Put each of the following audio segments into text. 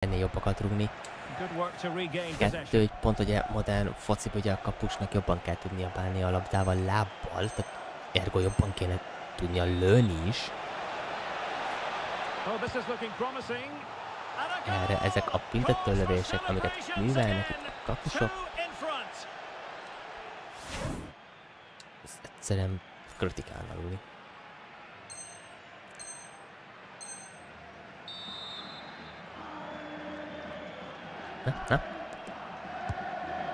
Ennél jobbakat rúgni. Kettő pont, ugye modern fociban ugye a kapusnak jobban kell tudnia bánni a labdával lábbal, tehát ergo jobban kéne tudnia lőni is. Erre ezek a pintettől lövések, amiket művelnek itt a kapusok. Ez egyszerűen kritikán aluli. Na?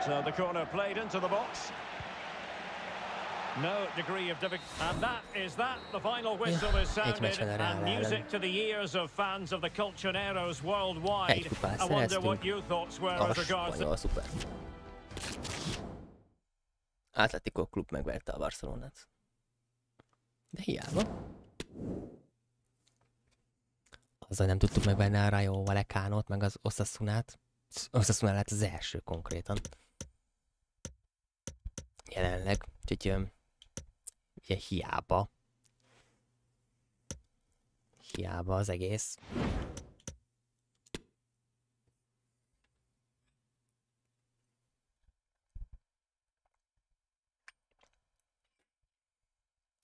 So the corner played into the box. No degree of difficulty. And that is that. The final whistle is sounded. And music to the ears of fans of the Colchoneros worldwide. I wonder what your thoughts were as regards to szuper. Atletico Club megverte a Barcelonát. De hiába. Azzal nem tudtuk megvenni a Rayo Vallecánót, meg az Osasunát. Osasuna lett az első konkrétan. Jelenleg, úgyhogy ugye hiába. Hiába az egész.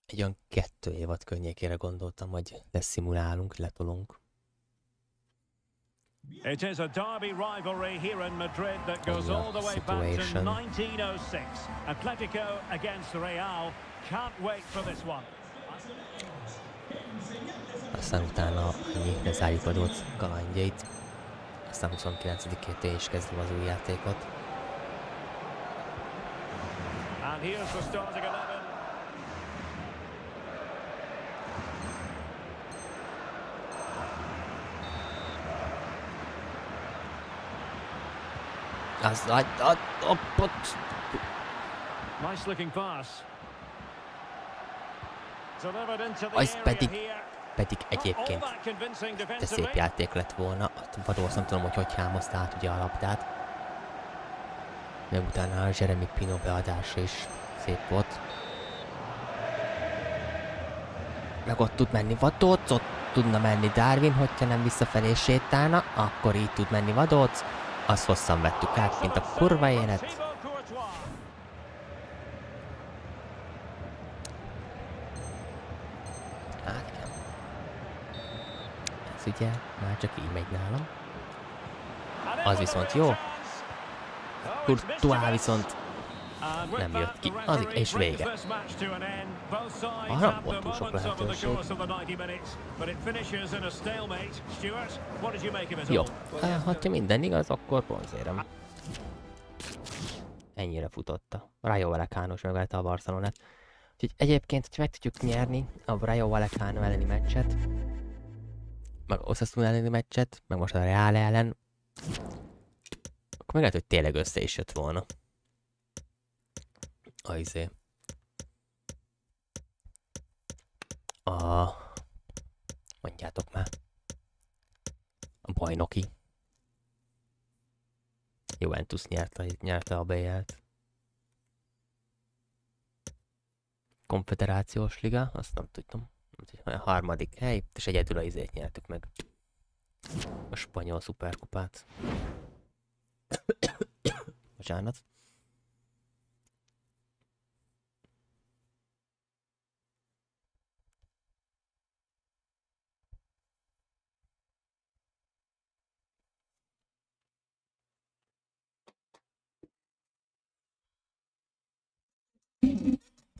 Egy olyan 2 évad környékére gondoltam, hogy leszimulálunk, letolunk. It is a derby rivalry here in Madrid that goes all the way back to 1906. Atletico against Real. Can't wait for this one. Aztán utána lezárjuk a Vadócz kalandjait. Aztán 29-től is kezdjük az új játékot. And here's the starting 11. Nice looking pass. Az pedig egyébként de szép játék lett volna. Vadócz nem tudom, hogy hámozta át ugye a labdát. Meg utána a Jeremy Pino beadása is szép volt. Meg ott tud menni Vadócz, ott tudna menni Darwin, hogyha nem visszafelé sétálna, akkor így tud menni Vadócz. Azt hosszan vettük át, mint a kurva élet. Hát igen. Ez ugye már csak így megy nálam. Az viszont jó. Courtois viszont nem jött ki. Az és vége. Arra volt túl sok lehetőség. Jó, ha minden igaz, akkor ponzérem. Ennyire futotta. Rayo Vallecano megverte a Barcelonát. Úgyhogy egyébként, hogy meg tudjuk nyerni a Rayo Vallecano elleni meccset, meg Osasuna elleni meccset, meg most a Real ellen, akkor meg lehet, hogy tényleg össze is jött volna. Mondjátok már. A bajnoki. Juventus nyerte a BL-t. Konfederációs Liga, azt nem tudtam. A harmadik hely, és egyedül az izét nyertük meg. A spanyol szuperkupát. Bocsánat.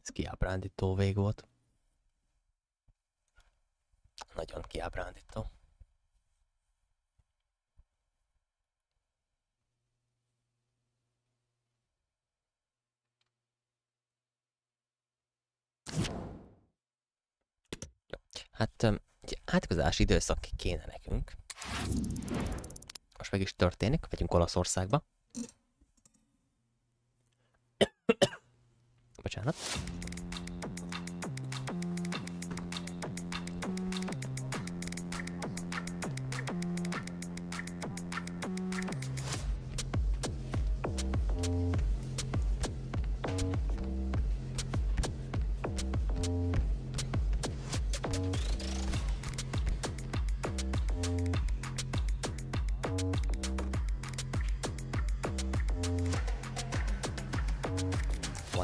Ez kiábrándító vég volt. Nagyon kiábrándító. Hát egy átkozási időszak kéne nekünk. Most meg is történik, megyünk Olaszországba. Bocsánat.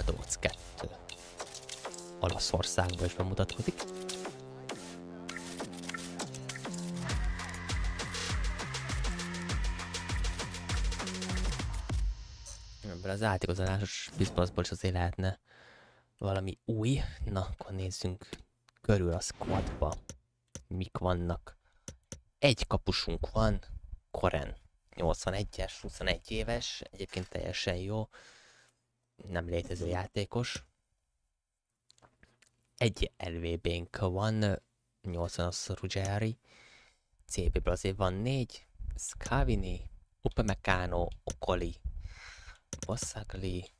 Vadócz 2. Olaszországban is bemutatkozik. Ebből az átigazolásos bizbaszból is azért lehetne valami új. Na, akkor nézzünk körül a squadba. Mik vannak? Egy kapusunk van, Koren. 81-es, 21 éves, egyébként teljesen jó. Nem létező játékos. Egy LVB-nk van, 80-as Ruggeri. CB-ből azért van 4. Scavini, Upamecano, Okoli, Bossagli.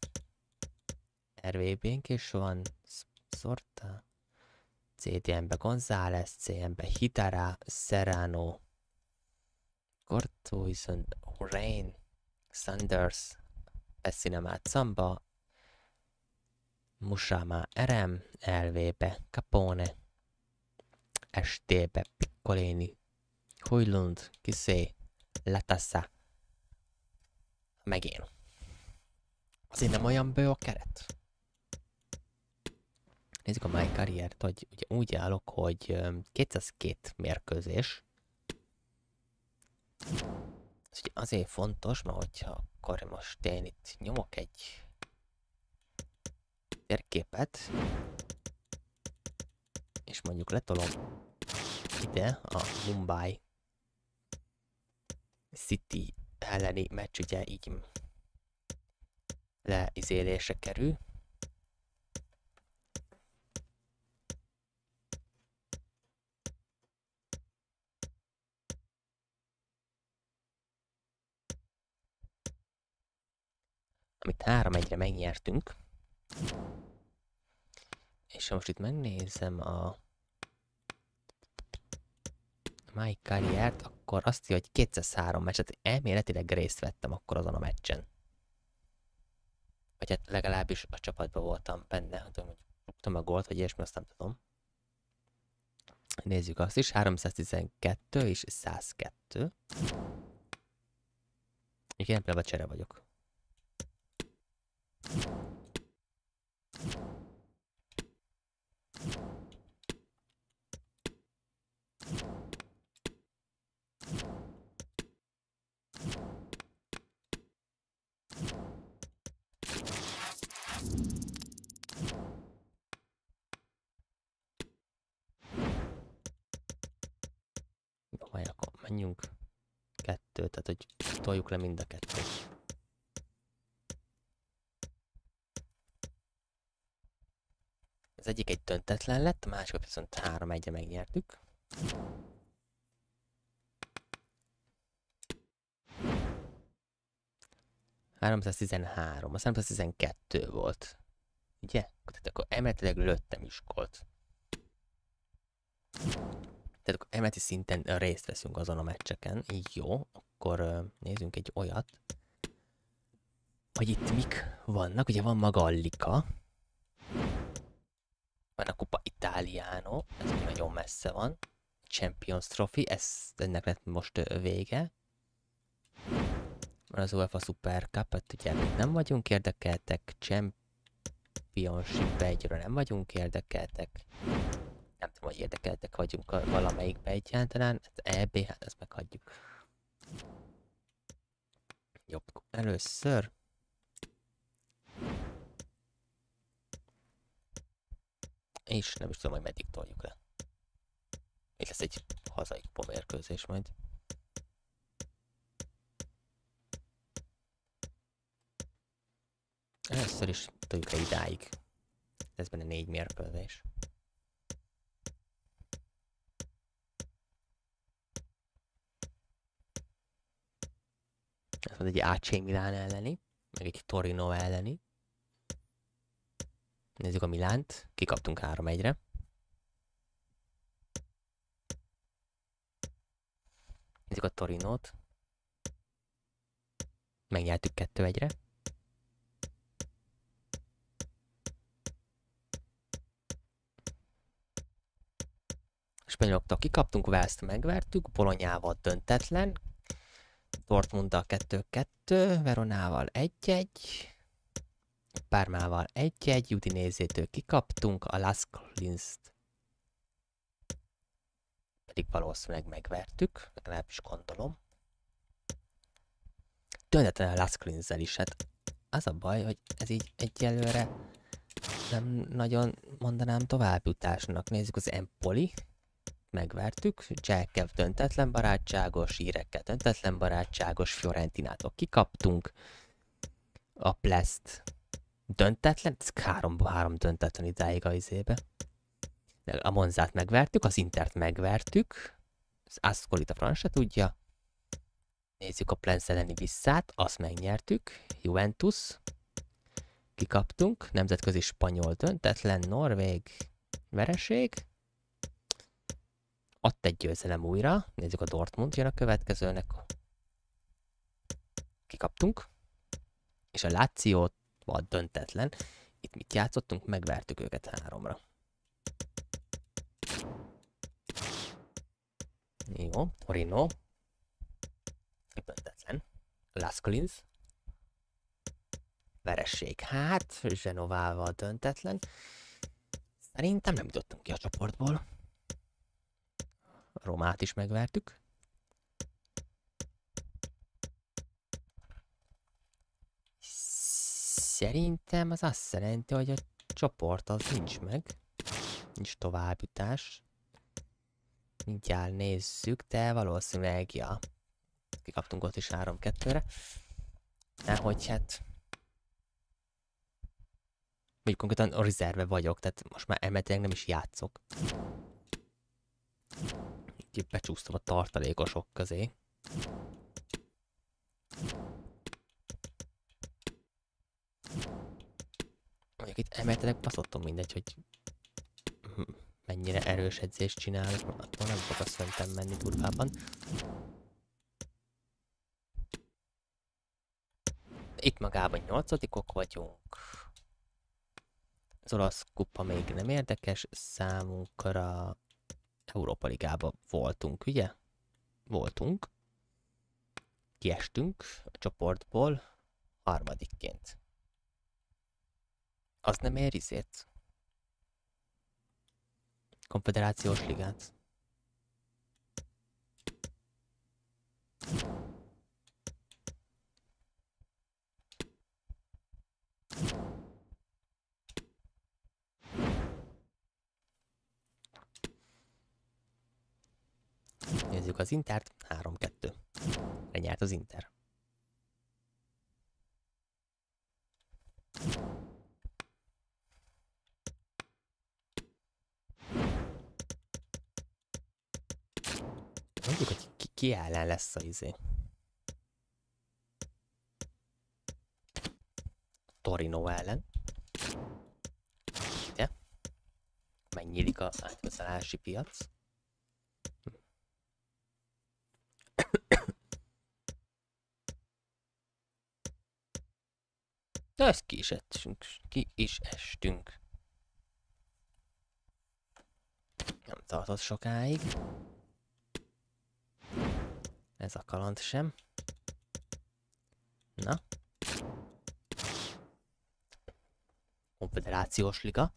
RVB-nk is van, Szorta. CDM-be González, CM-be Hitara, Serrano, Kortújzön, Horain, Sanders, Pessinemát Szamba, Musama RM, LV-be Capone, ST-be Piccolini, Hojlund, Kiszé, Latassa, meg én. Azért nem olyan bő a keret. Nézzük a mai karriert, hogy ugye úgy állok, hogy 202 mérkőzés. Ez ugye azért fontos, mert hogyha akkor most én itt nyomok egy térképet, és mondjuk letolom ide a Mumbai City elleni meccs, ugye így leizélésre kerül. Amit 3-1-re megnyertünk. És most itt megnézem a My Career-t, akkor azt írja, hogy 203 meccset, elméletileg részt vettem akkor azon a meccsen. Vagy hát legalábbis a csapatban voltam benne, hát tudom, hogy rúgtam a gólt, vagy ilyesmi, azt nem tudom. Nézzük azt is, 312 és 102. Úgyhogy nem például csere vagyok. Majd akkor menjünk kettőt, tehát hogy toljuk le mind a kettőt. Az egyik egy döntetlen lett, a másik viszont 3-1-re megnyertük. ...313, aztán 312 volt. Ugye? Tehát akkor emeletileg lőttem is gólt. Tehát akkor emeleti szinten részt veszünk azon a meccseken. Így jó, akkor nézzünk egy olyat, hogy itt mik vannak. Ugye van maga a liga. Van a Kupa Italiano, ez nagyon messze van. Champions Trophy, ennek lett most vége. Van az UEFA Super Cup, hát ugye nem vagyunk érdekeltek. Championship egyről nem vagyunk érdekeltek. Nem tudom, hogy érdekeltek vagyunk valamelyikbe egyáltalán. Ez EB, hát ezt meghagyjuk. Jobb, először. És nem is tudom, hogy meddig toljuk le. Itt lesz egy hazai kupamérkőzés majd. Először is toljuk le idáig. Ez benne 4 mérkőzés. Ez van egy AC Milán elleni, meg egy Torino elleni. Nézzük a Milánt, kikaptunk 3-1-re. Nézzük a Torinót. Megnyertük 2-1-re. Spanyoloktól kikaptunk, Welszt megvertük, Bolonyával döntetlen. Dortmunddal 2-2, Veronával 1-1. Pármával 1-1, Udinézétől kikaptunk, a Lasclinst pedig valószínűleg megvertük, legalábbis gondolom. Tulajdonképpen a Lasclinzzel is, hát az a baj, hogy ez így egyelőre nem nagyon mondanám továbbjutásnak. Nézzük az Empoli, megvertük, Cselkev döntetlen barátságos, Írekkel döntetlen barátságos, Fiorentinától kikaptunk, a Plest döntetlen, ez 3-3 döntetlen idáig a izébe. A Monzát megvertük, az Intert megvertük, az Ascolit a franc tudja. Nézzük a Plens elleni visszát, azt megnyertük, Juventus, kikaptunk, nemzetközi spanyol döntetlen, norvég vereség, ott egy győzelem újra, nézzük a Dortmund jön a következőnek, kikaptunk, és a Lációt volt döntetlen, itt mit játszottunk, megvertük őket 3-ra. Jó, Torino, döntetlen, Lasclinz, veresség, hát, Zsenovával döntetlen, szerintem nem jutottunk ki a csoportból. Romát is megvertük. Szerintem az azt jelenti, hogy a csoport az nincs meg. Nincs továbbjutás. Mindjárt nézzük, de valószínűleg, ja. Kikaptunk ott is 3-2-re. Nehogy hát... Még konkrétan a rezerve vagyok, tehát most már elméletileg nem is játszok. Becsúsztam a tartalékosok közé. Mondjuk itt emeltetek baszottom mindegy, hogy mennyire erős edzést csinálok, attól nem fog azt szerintem menni durvában. Itt magában 8-ok vagyunk. Az olasz kupa még nem érdekes számunkra. Európa Ligában voltunk, ugye? Voltunk. Kiestünk a csoportból harmadikként. Az nem ér izét. Konfederációs Ligát. Nézzük az Intert, 3-2. Lenyert az Inter. Mondjuk, hogy ki ellen lesz a izé. Torino ellen. Ide. Megnyílik az átigazolási piac. De ezt ki is estünk. Nem tartott sokáig. Ez a kaland sem. Na. Konfederációs Liga.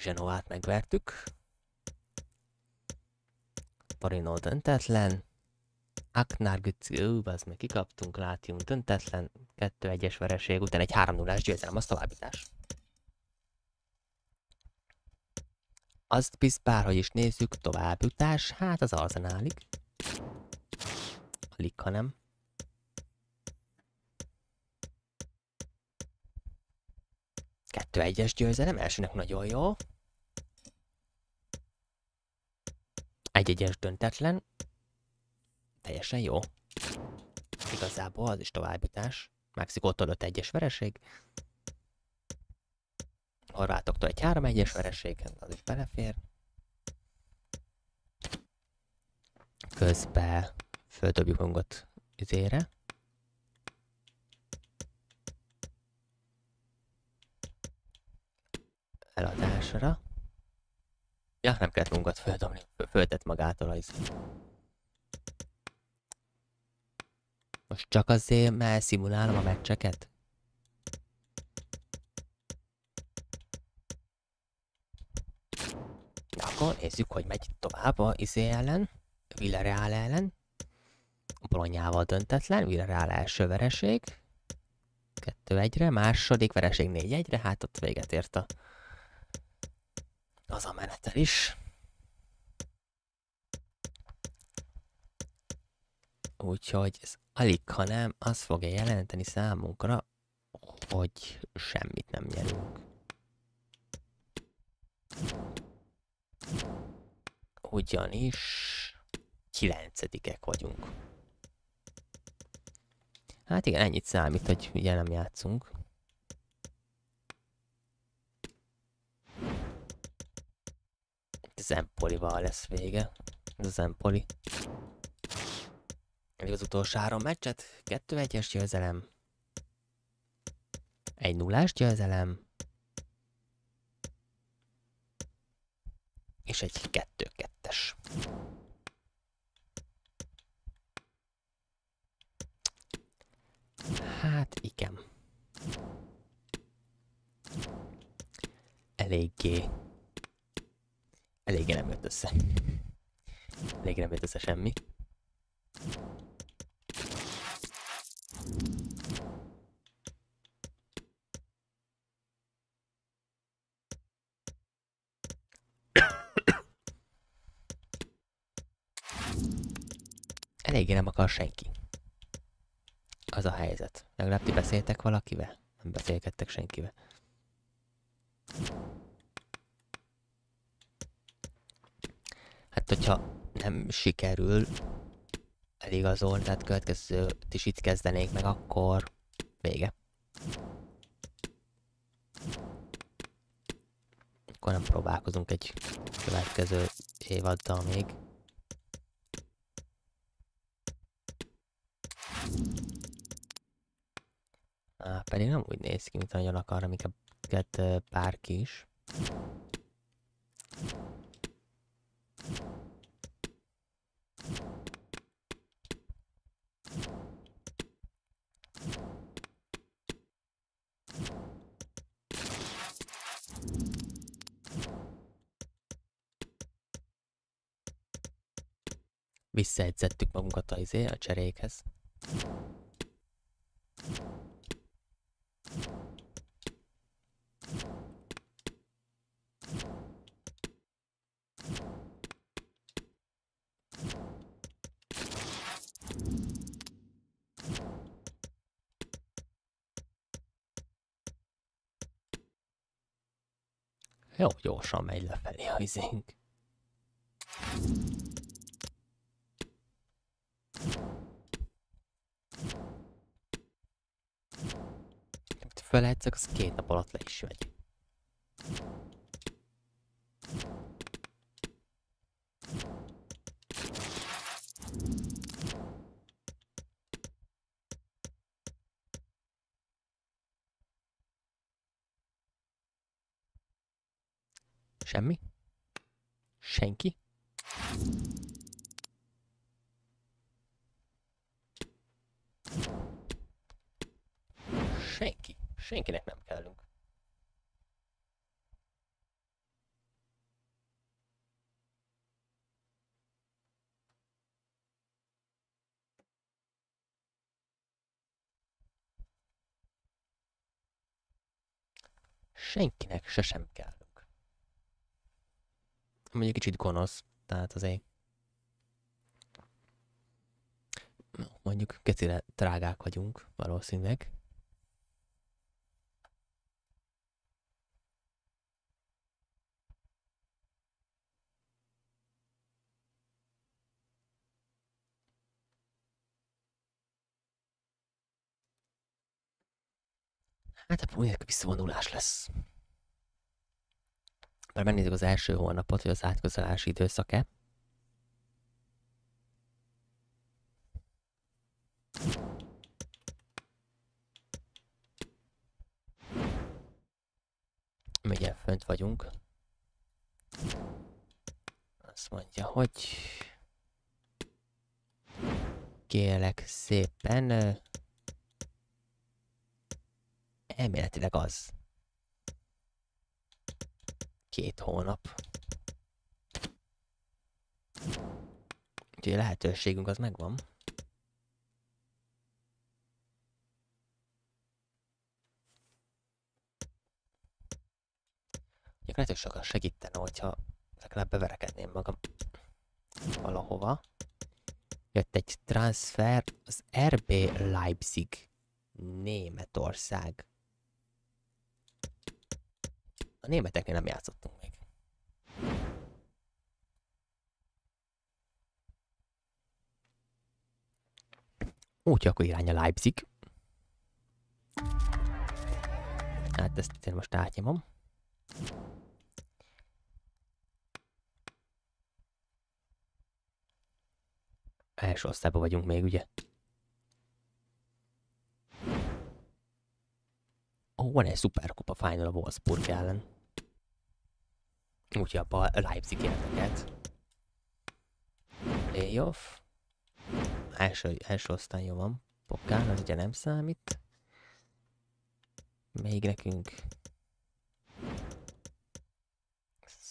Zsenovát megvertük. Torino döntetlen. Aknárgücő, az meg kikaptunk, Látium döntetlen, 2-1-es vereség, után egy 3-0-ás győzelem, az továbbítás. Azt bizt bárhogy is nézzük, továbbjutás, hát az Arzenálig. Alig, ha nem. Kettő egyes győzelem, elsőnek nagyon jó. Egy-egyes döntetlen. Teljesen jó. Igazából az is továbbítás. Mexikótól 5-1-es vereség. Horvátoktól egy 3-1-es vereség, az is belefér. Közben földobjuk magunkat izére. Eladásra. Ja, nem kellett magunkat földobni, föltett magától az izére. Most csak azért, mert szimulálom a meccseket? akkor nézzük, hogy megy tovább a izé ellen, Villarreal ellen. Bolonyával döntetlen, Villarreal első vereség. 2-1-re, második vereség 4-1-re, hát ott véget ért az a menetel is. Úgyhogy ez alig, ha nem, az fogja jelenteni számunkra, hogy semmit nem nyerünk. Ugyanis 9-ek vagyunk. Hát igen, ennyit számít, hogy ugye nem játszunk. Ez Empolival lesz vége. Ez az Empoli. Elég az utolsó 3 meccset. 2-1-es győzelem. 1-0-ás győzelem. És egy 2-2-es. Hát igen. Eléggé nem jött össze. Eléggé nem jött össze semmi. Eléggé nem akar senki. Az a helyzet. Legalább ti beszéltek valakivel? Nem beszélgettek senkivel. Hát, hogyha nem sikerül eligazolni, tehát következőt is itt kezdenék meg, akkor vége. Akkor nem próbálkozunk egy következő évaddal még. Pedig nem úgy néz ki, mint nagyon akar, amiket bárki is. Visszaedzettük magunkat a cserékhez. Jó, gyorsan megy lefelé a izénk. Amit felejtszek, az 2 nap alatt le is megy. Semmi? Senki? Senki. Senkinek nem kellünk. Senkinek se sem kell. Egy kicsit gonosz, tehát azért mondjuk kecire drágák vagyunk valószínűleg. Hát a próbáljuk visszavonulás lesz. Mert megnézzük az első hónapot, hogy az átközelási időszak-e. Ugye fönt vagyunk. Azt mondja, hogy kérlek szépen, elméletileg az 2 hónap. Úgyhogy a lehetőségünk az megvan. Nagyon sokan segítene, hogyha legalább beverekedném magam valahova. Jött egy transfer, az RB Leipzig, Németország. A németeknél nem játszottunk még. Úgyhogy akkor irány a Leipzig. Hát ezt én most átnyomom. Első osztályban vagyunk még, ugye? Ó, van egy szuperkupa final a Wolfsburg ellen. Úgyhogy abban a Leipzig érdeket. Playoff. Első osztályon van. Pokán, az ugye nem számít. Még nekünk...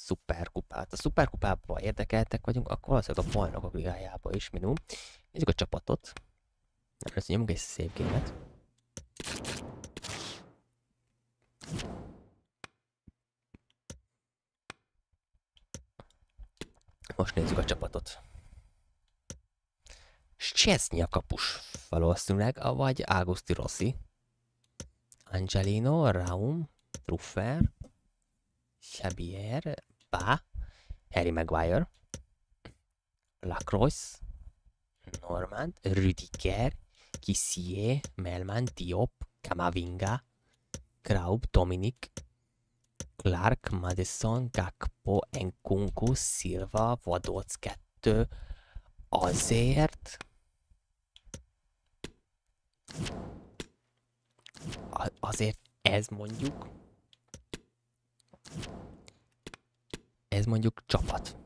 szuperkupát. A szuperkupában érdekeltek vagyunk, akkor valószínűleg a bajnokok ligájában is minimum. Nézzük a csapatot. Nem lesz, hogy nyomunk egy szép gémet. Most nézzük a csapatot. Szczęsny a kapus valószínűleg, vagy Augusti Rossi. Angelino, Raum, Truffer, Xabier, Ba, Harry Maguire, Lacroix, Normand, Rüdiger, Kissier, Melman, Diop, Kamavinga, Kraub, Dominic, Clark, Madison, Gakpo, Nkunku, Silva, Vadócz 2, azért... Azért ez mondjuk... Ez mondjuk csapat.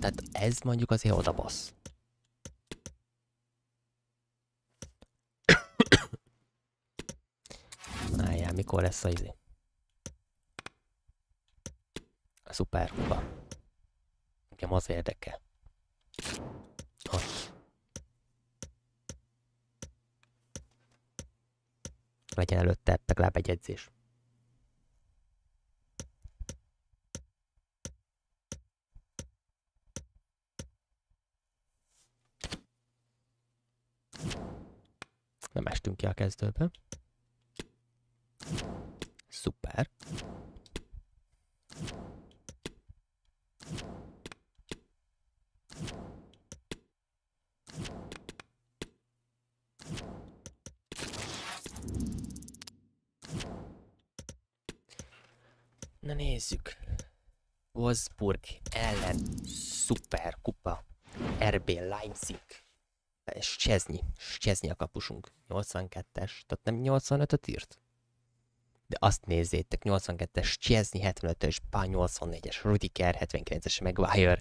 Tehát ez mondjuk azért odabasz. Álljál, mikor lesz az izé? A szuperkupa. Nekem az érdekel. Ott. Legyen előtte legalább egy edzés. Nem estünk ki a kezdőbe. Szuper. Na nézzük. Wolfsburg ellen szuperkupa. RB Leipzig. Szczęsny a kapusunk. 82-es. Tehát nem 85-öt írt? De azt nézzétek. 82-es Szczęsny, 75-ös Pá, 84-es Rüdiger, 79-es Maguire,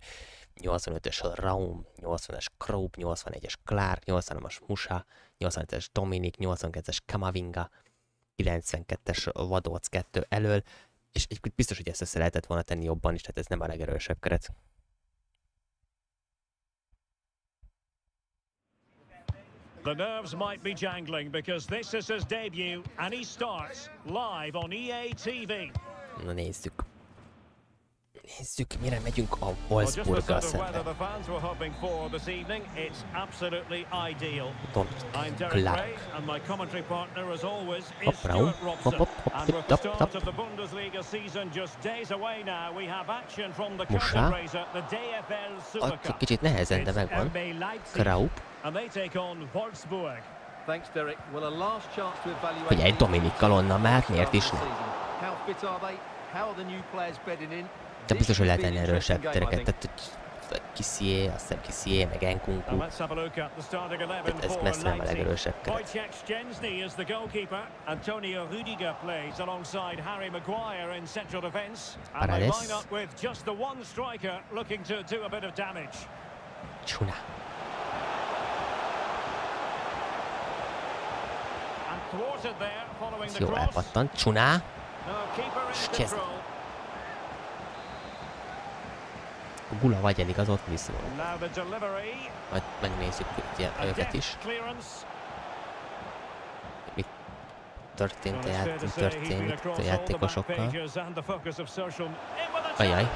85-ös Raum, 80-es Kraub, 81-es Clark, 83-as Musa, 85-es Dominic, 82-es Kamavinga, 92-es Vadócz 2 elől. És egyébként biztos, hogy ezt össze lehetett volna tenni jobban is, tehát ez nem a legerősebb keret. The nerves might be jangling because this is his debut and he starts live on EA TV. Na nézzük. Nézzük, mire megyünk a Wolfsburg-gal szemben. Tom Clark. Hopp, Raum. Hopp, hopp, hopp, tap, tap. Musa. Kicsit nehezen, de megvan. Kraup. Figyelj, Dominikkal onnan már, miért is nem? De biztos, hogy lehet ennél erősebb tereket, tehát Kissier, azt hiszem Kissier, meg Nkunku. Tehát ez messze nem a legerősebb keret. Paredes. Csuna. Jó, elpattant. Csuna. Szczęsny. A gula vagy eligazott vissza. Majd megnézzük őket is. Mit történt a játékosokkal. Ajaj.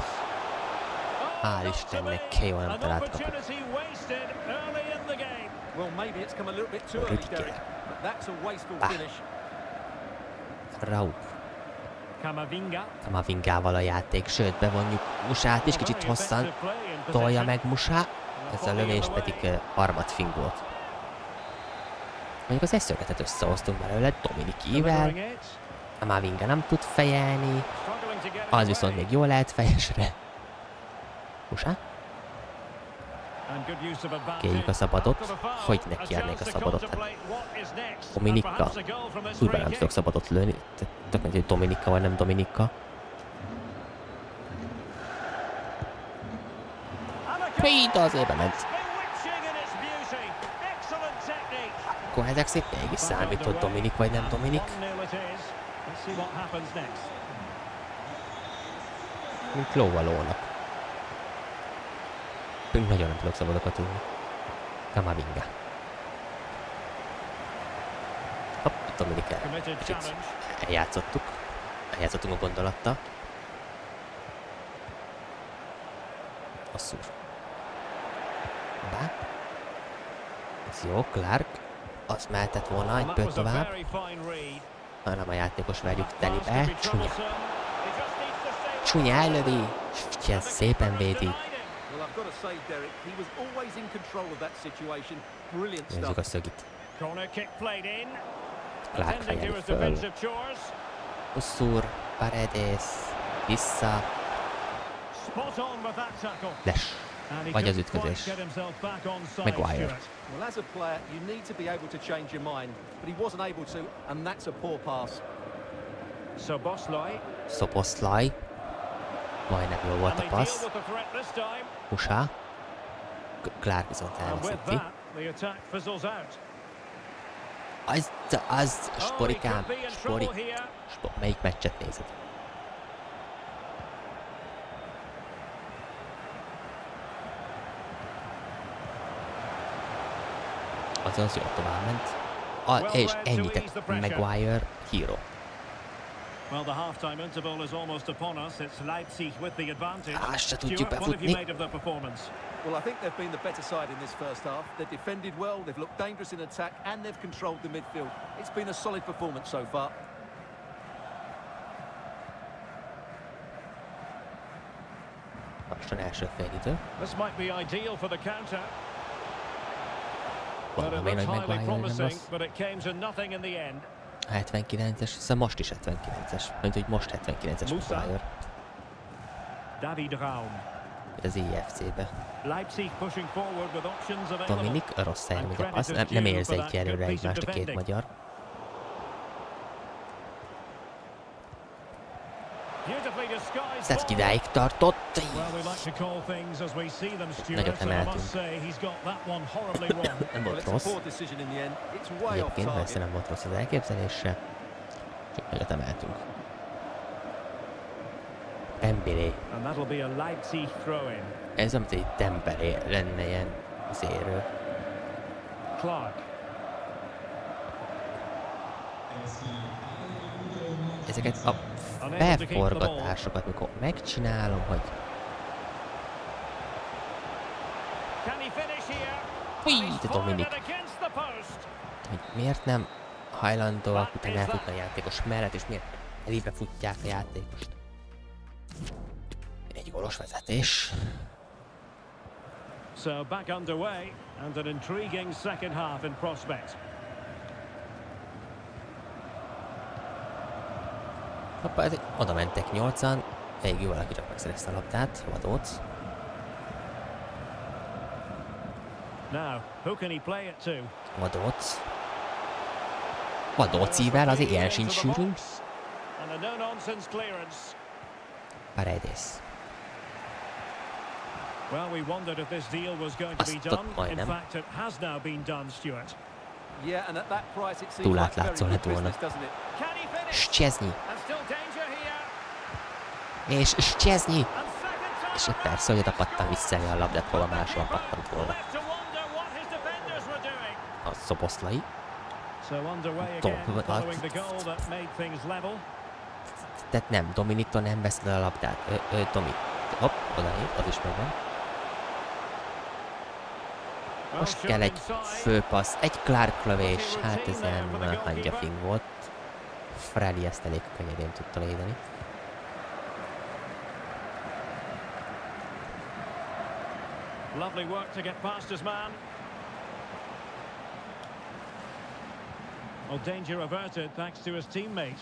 Hál' Istennek, jó embert kapott. Rüdiger. Raum. Kamavingával a játék, sőt bevonjuk Musát is, kicsit hosszan tolja meg Musa, ez a lövés pedig harmad fingolt. Mondjuk az eszögetet összehoztunk belőle Dominic-ivel, Kamavinga nem tud fejelni, az viszont még jól lehet fejesre. Musa? Kérjük a szabadot, hogy ne kérnék a szabadot. Hát, Dominika. Úgyben nem tudok szabadot lőni. Tök mindegy, hogy Dominika vagy nem Dominika. Így azért bement. Akkor ezek szép mégis számít, hogy Dominik vagy nem Dominik. Mint lóvalónak. Nagyon nem tudok szabadokat tudni. Kamavinga. Hopp, Dominik el. Kicsit eljátszottuk. Eljátszottunk a gondolatta. Asszúr. Bá. Ez jó, Clark. Azt mehetett volna egyből tovább. Már nem a játékos verjük telibe. Csúnya. Csúnya ellövi. Ilyen szépen védi. Nézzük a szögit. Clark fejeli föl. Oszúr, Paredes, vissza. Les. Vagy az ütközés. Maguire. Szoboszlai. Majdnem jó volt a passz. Musa. Clark viszont elveszíti. Az sporikám. Melyik meccset nézed? Az jó, tovább ment. És ennyit Maguire híró. Well, the half-time interval is almost upon us. It's Leipzig with the advantage. What have you made of the performance? Well, I think they've been the better side in this first half. They've defended well, they've looked dangerous in attack, and they've controlled the midfield. It's been a solid performance so far. This might be ideal for the counter. But it looks highly promising, but it came to nothing in the end. 79-es, hiszen most is 79-es, mint hogy most 79-es Maguire. Az IFC-be. Dominik a rossz helyen, ugye azt nem érzek ki előre egymást a két magyar. Szedki idáig tartott. Nagyot nem eltűnt. Nem volt rossz. Egyébként persze nem volt rossz az elképzelése. Csak nagyot nem eltűnt. Dembélé. Ez amit egy Dembélé lenne ilyen az érő. Ezeket a beforgatásokat, mikor megcsinálom, hogy... Húj, de Dominik! Hogy miért nem hajlandóak utána elfutni a játékos mellett, és miért elébe futják a játékost? Egy gólos vezetés. So back underway, and an intriguing second half in prospect. Hoppá, oda mentek 8-an, végül valaki csak megszerezte a labdát, Vadócz. Vadócz. Vadócz-ível azért ilyen sincs sűrűn. Paredes. Azt ott majdnem. Túl átlátszó lett volna. Szczęsny. És Szczęsny. És itt persze, hogy oda pattan vissza a labdát, hol a máshol pattant volna. A Szoboszlai. Tehát nem, Dominiktól nem veszed a labdát. Dominic. Hopp, odaért, az is megvan. Most kell egy főpassz, egy Clark lövés, hát ezen hangyafing volt. Freli ezt elég könnyedén tudta védeni. Lovely work to get past his man. Oh, danger averted thanks to his teammate.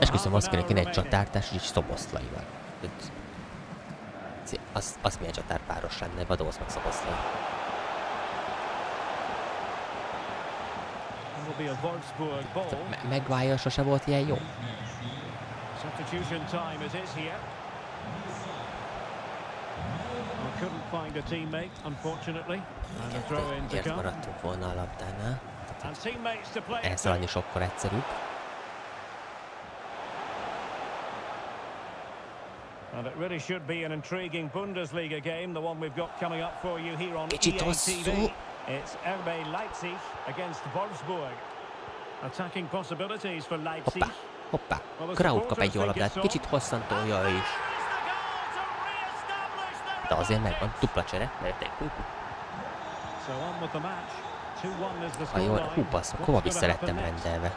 Esküszöm, azt kéne kéne egy csatártárs, így Szoboszlaival. Az milyen csatárpáros lenne, Vadócz meg Szoboszlai. Maguire sose volt ilyen jó. Miért maradtunk volna a labdánál? Ez annyi sokkal egyszerűbb. Kicsit hosszú. It's RB Leipzig against Wolfsburg. Attacking possibilities for Leipzig. Hoppá, hoppá. Raum kap egy jó labdát, kicsit hosszan tolja ő is. De azért megvan, dupla csere, mert egy Nkunku. Ha jól, hú bassz, hova vissza lettem rendelve?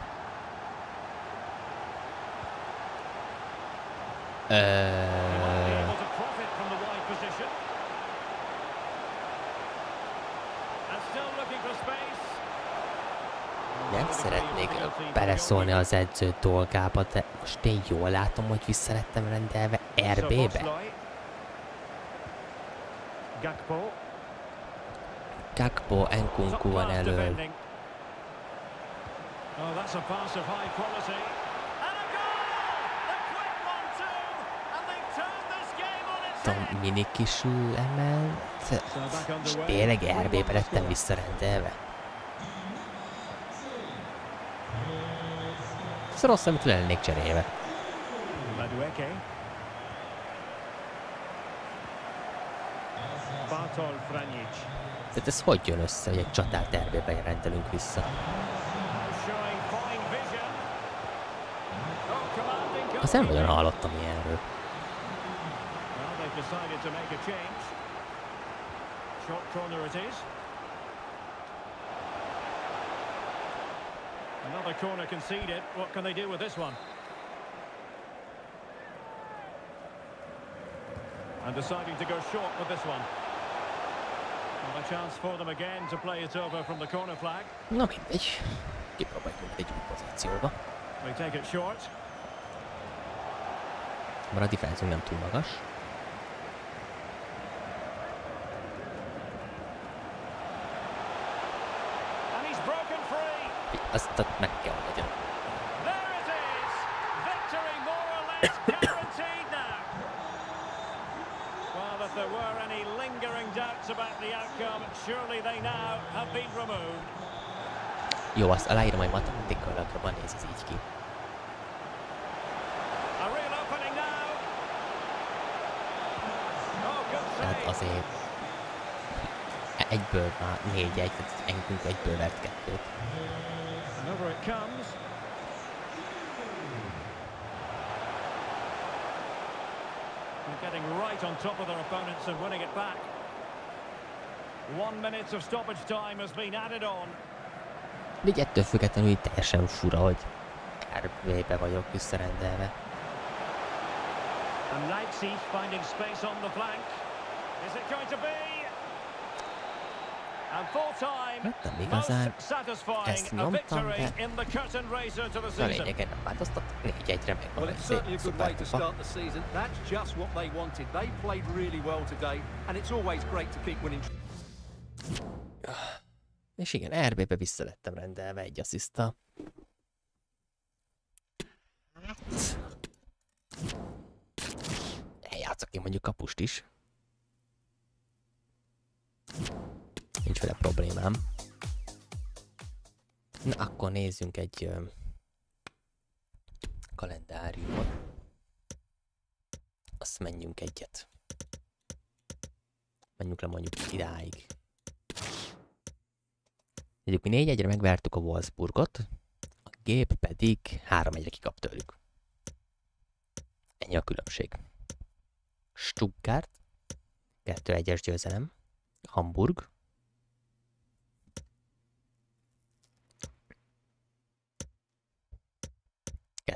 Nem szeretnék beleszólni az edző dolgába, de most én jól látom, hogy vissza lettem rendelve RB-be. Gakpo, Nkunku van elől. Dominic is emelt. És tényleg RB-be lettem visszarendelve. Ez rossz, amit le lennék cserélve. Tehát ez hogy jön össze, hogy egy csatárt RB-ben rendelünk vissza? Azt nem nagyon hallottam ilyenről. Another corner conceded. What can they do with this one? And deciding to go short with this one. A chance for them again to play it over from the corner flag. Na mindegy, kipróbáljuk egy új pozícióba. Bár a defenzünk nem túl magas. Azt meg kell legyen. Jó, azt aláírom, hogy matematikailag jobban néz ez így ki. Hát azért egyből már 4-1, tehát engünk egyből vert 2-t. Over it comes. They're getting right on top of their opponents and winning it back. 1 minute of stoppage time has been added on. Még ettől függetlenül így teljesen fura, hogy RB-be vagyok visszarendelve. And Leipzig finding space on the flank. Is it going to be? Hát nem igazán, ezt nyomtam, de a lényegen nem változtattak, 4-1-re megvan egy szép szuperkupa. És igen, RB-be vissza lettem rendelve egy assziszta. Eljátszok én mondjuk kapust is. vele problémám. Na, akkor nézzünk egy kalendáriumot. Azt menjünk egyet. Menjünk le mondjuk idáig. Mondjuk mi 4-1-re megvertük a Wolfsburgot, a gép pedig 3-1-re kikap tőlük. Ennyi a különbség. Stuttgart, 2-1-es győzelem, Hamburg.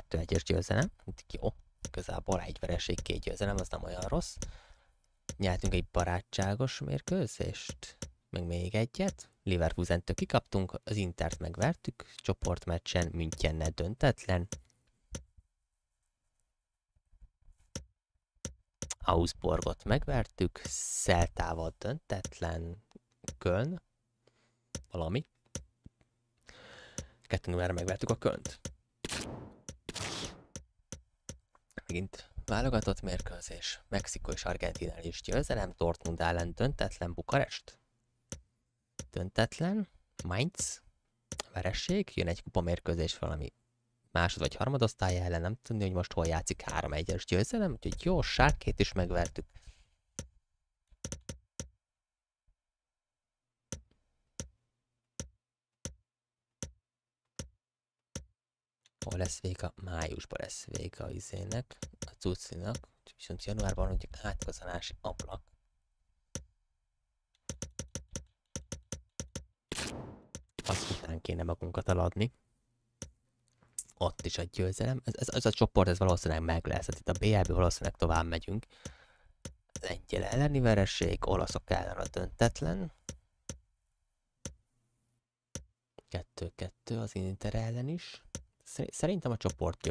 Egyes győzelem, jó, közelből egy vereség, két győzelem, az nem olyan rossz. Nyertünk egy barátságos mérkőzést, meg még egyet. Liverpool-től kikaptunk, az Intert megvertük, csoportmeccsen Münchennel döntetlen. Augsburgot megvertük, Celtával döntetlen, Köln, valami. 2-0-ra megvertük a Kölnt. Megint válogatott mérkőzés, Mexikó és Argentinál is győzelem, Dortmund ellen döntetlen, Bukarest döntetlen, Mainz vereség, jön egy kupa mérkőzés valami másod vagy harmadosztály ellen, nem tudni, hogy most hol játszik, 3-1-es győzelem, úgyhogy jó, Schalkét is megvertük. Hol lesz vége? Májusban lesz vége a izének, a cuccinak, viszont januárban ugye átkazalási ablak. Azután kéne magunkat eladni. Ott is egy győzelem. Ez a csoport, ez valószínűleg meg lesz. Hát itt a BL-ből valószínűleg tovább megyünk. Lengyel elleni vereség, olaszok ellen a döntetlen. 2-2 az Inter ellen is. Szerintem a csoport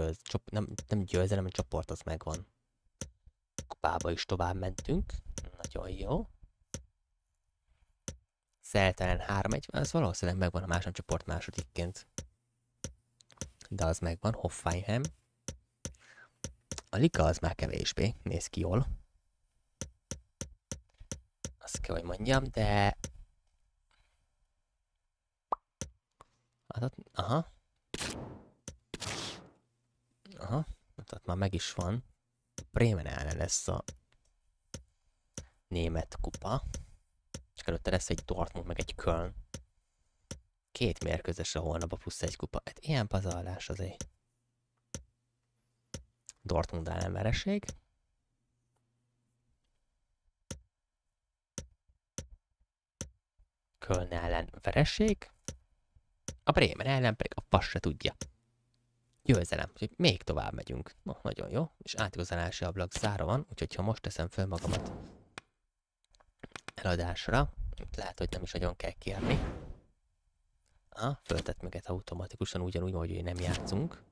nem győzelem, a csoport az megvan. Kupába is tovább mentünk. Nagyon jó. Szeltelen 3-1, az valószínűleg megvan a másik csoport másodikként. De az megvan, Hoffenheim. A liga az már kevésbé, néz ki jól. Azt kell, hogy mondjam, de... Aha. Aha, tehát már meg is van. Bremen ellen lesz a német kupa. Csak előtte lesz egy Dortmund, meg egy Köln. Két mérkőzésre holnap a plusz egy kupa. Hát ilyen pazarlás azért. Dortmund ellen vereség. Köln ellen vereség. A Bremen ellen pedig a fasz se tudja. Győzelem, úgyhogy még tovább megyünk. Na, nagyon jó, és átigazolási ablak zára van, úgyhogy ha most teszem föl magamat eladásra, lehet, hogy nem is nagyon kell kérni. Föltett meg ezt automatikusan, ugyanúgy, ahogy nem játszunk.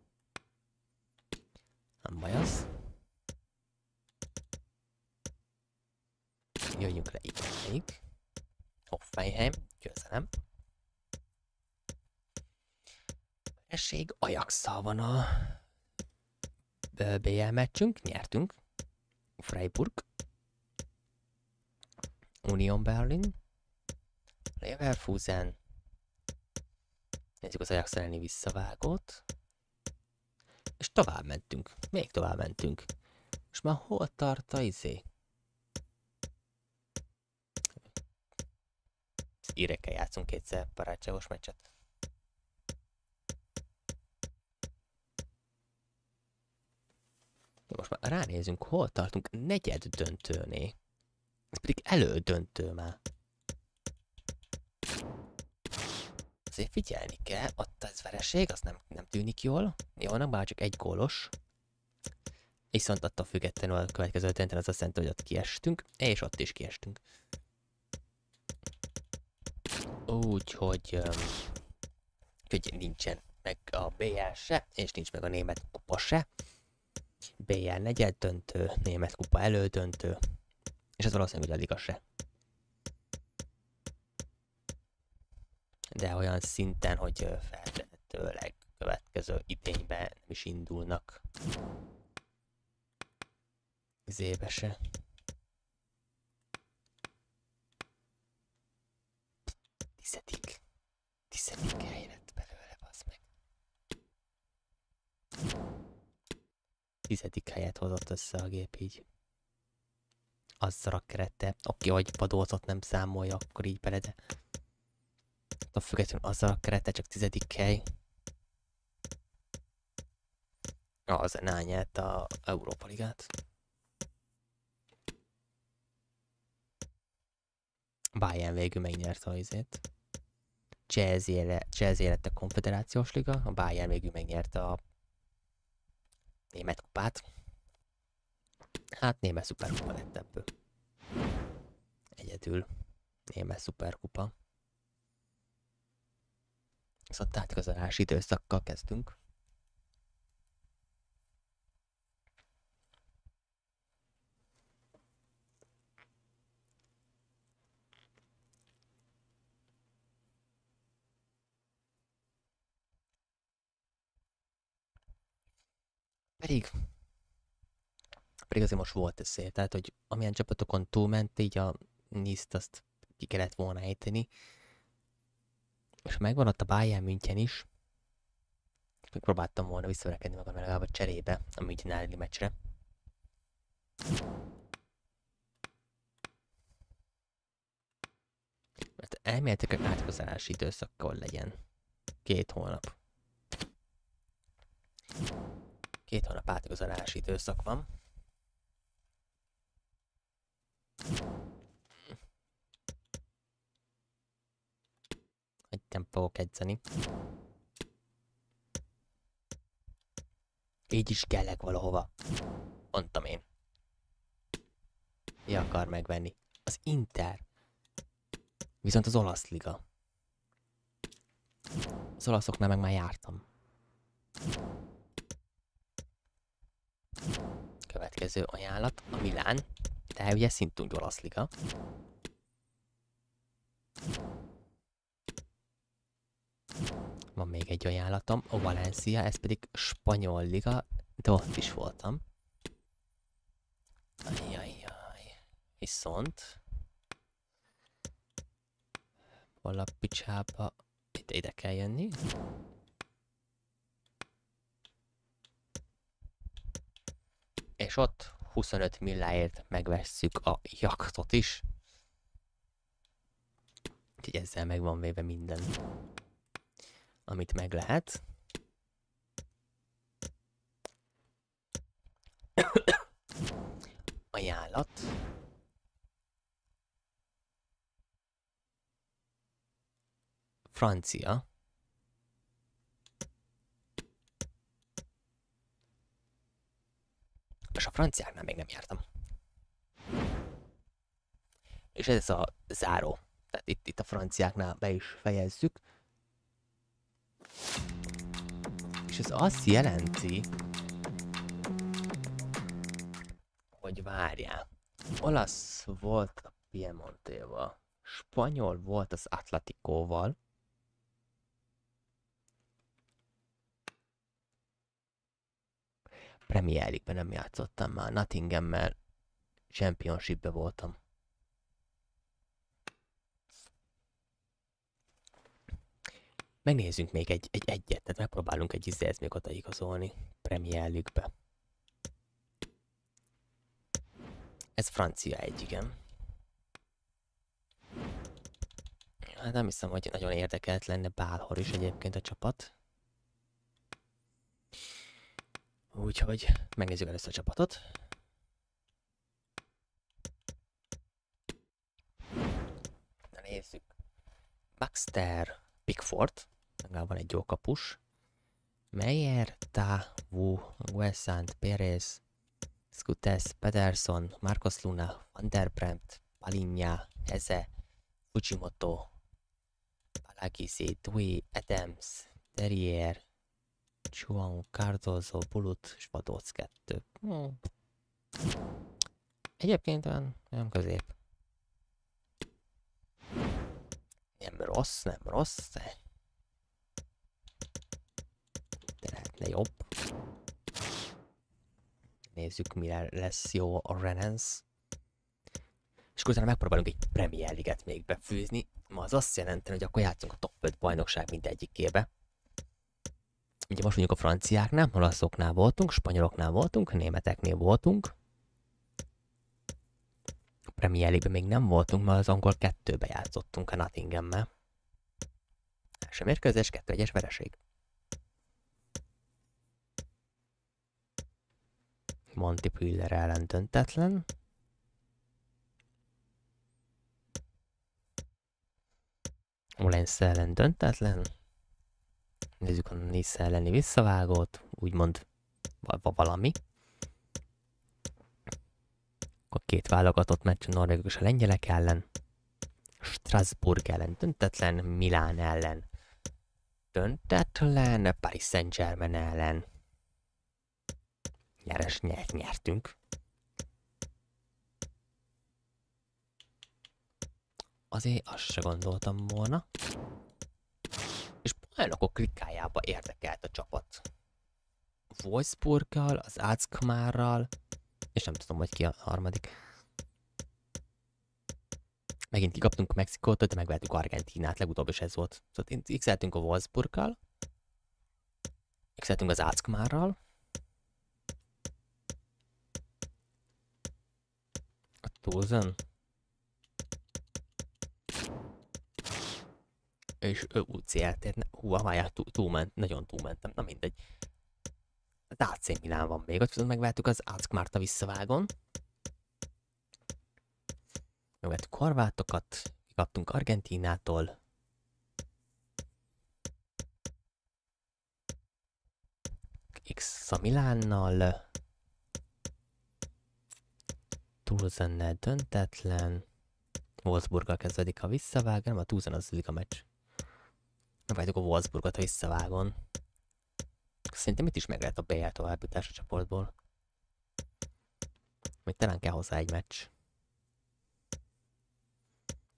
Nem baj az. Jöjjünk le idáig. Hoffenheim, győzelem. Ajax-szal van a BL meccsünk, nyertünk. Freiburg, Union Berlin, Leverkusen. Nézzük az Ajax elleni visszavágót. És tovább mentünk, még tovább mentünk. Most már hol tart a izé? Írekkel játszunk kétszer barátságos meccset. Most már ránézünk, hol tartunk, negyed döntőné. Ez pedig elődöntő már. Azért figyelni kell, ott az vereség, az nem tűnik jól. Jónak, bár csak egy gólos. Viszont attól függetlenül a következő ötenten az azt jelenti, hogy ott kiestünk, és ott is kiestünk. Úgyhogy... Úgyhogy nincsen meg a BL se, és nincs meg a német kupa se. BL negyed döntő, német kupa elődöntő, és ez valószínűleg a liga se. De olyan szinten, hogy feltehetőleg következő idényben nem is indulnak. Zébe se. tizedik helyet hozott össze a gép így. Azzal a kerette. Oké, hogy Vadóczot nem számolja, akkor így bele, de... A függetlenül azzal a kerette, csak tizedik hely. Az elnyerte a Európa Ligát. Bayern végül megnyerte a izét. Chelsea lett a Konfederációs Liga, a Bayern végül megnyerte a német kupát. Hát német szuperkupa lett ebből. Egyedül német szuperkupa. Szóval átigazolási időszakkal kezdünk. Pedig azért most volt ez szép, tehát hogy amilyen csapatokon túlment, így a Nice-t azt ki kellett volna ejteni. És megvan ott a Bayern München is, még próbáltam volna visszaverekedni magam legalább a cserébe a München elleni meccsre. Mert elméletileg átkozási időszakkal legyen. 2 hónap. 2 hónap átigazolási időszak van. Nem fogok edzeni. Így is kellek valahova. Mondtam én. Ki akar megvenni? Az Inter. Viszont az olasz liga. Az olaszoknál meg már jártam. Következő ajánlat, a Milán, de ugye szintúgy olasz liga. Van még egy ajánlatom, a Valencia, ez pedig spanyol liga, de ott is voltam. Ajajaj, viszont... Valapicsába... Ide kell jönni. És ott 25 milláért megvesszük a jaktot is. Úgyhogy ezzel meg van véve minden, amit meg lehet. Ajánlat. Francia. És a franciáknál még nem jártam. És ez a záró. Tehát itt a franciáknál be is fejezzük. És ez azt jelenti, hogy várjál. Olasz volt a Piemontéval, spanyol volt az Atleticóval, Premier League-ben nem játszottam már, Nottingham-mel Championship-be voltam. Megnézzünk még egyet, tehát megpróbálunk egy izéhez még oda igazolni Premier League-be. Ez francia egy, igen. Hát nem hiszem, hogy nagyon érdekelt lenne bárhol is egyébként a csapat. Úgyhogy megnézzük először a csapatot. Na nézzük. Baxter, Pickford, legalább van egy jó kapus. Meyer, Ta, Wu, Wessant, Pérez, Scoutes, Pederson, Marcos Luna, Van der Bremt, Palinja, Eze, Fujimoto, Palagisi, Dui, Adams, Terrier, Chuan, Cardozo, Bulut és Vadócz 2. Egyébként olyan közép. Nem rossz, de lehetne jobb. Nézzük, mire lesz jó a Renance. És akkor utána megpróbálunk egy Premier League-et még befűzni. Ma az azt jelenti, hogy akkor játszunk a top 5 bajnokság mindegyikébe. Ugye most mondjuk a franciáknál, olaszoknál voltunk, spanyoloknál voltunk, németeknél voltunk. A Premier League-ben még nem voltunk, mert az angol 2-be játszottunk a Nottingham-mel. Első mérkőzés, 2-1-es vereség. Montpellier ellen döntetlen. Olens ellen döntetlen. Nézzük a Nice elleni visszavágót, úgymond valami. A két válogatott meccs, norvégok és a lengyelek ellen. Strasbourg ellen döntetlen, Milán ellen döntetlen, Paris Saint-Germain ellen. Nyertünk. Azért azt se gondoltam volna. És bajnokok klikájába érdekelt a csapat. Wolfsburggal, az Áckmárral, és nem tudom, hogy ki a harmadik. Megint kikaptunk Mexikótól, de megvertük Argentinát, legutóbb is ez volt. Szóval x-eltünk a Wolfsburggal, x-eltünk az Áckmárral, a Tózen, és ő UCL-térne, hú, amájá, túlment, nagyon túlmentem, na mindegy. Az AC Milán van még, ott viszont megváltuk az Áckmárt a visszavágon. Megvettük horvátokat, kaptunk Argentínától. X a Milánnal. Tulzennel döntetlen. Wolfsburggal kezdődik a visszavág, nem a Tulzen az a meccs. Megváltuk a Wolfsburgot a visszavágon. Szerintem itt is meg lehet a BL továbbítás a csoportból. Még talán kell hozzá egy meccs.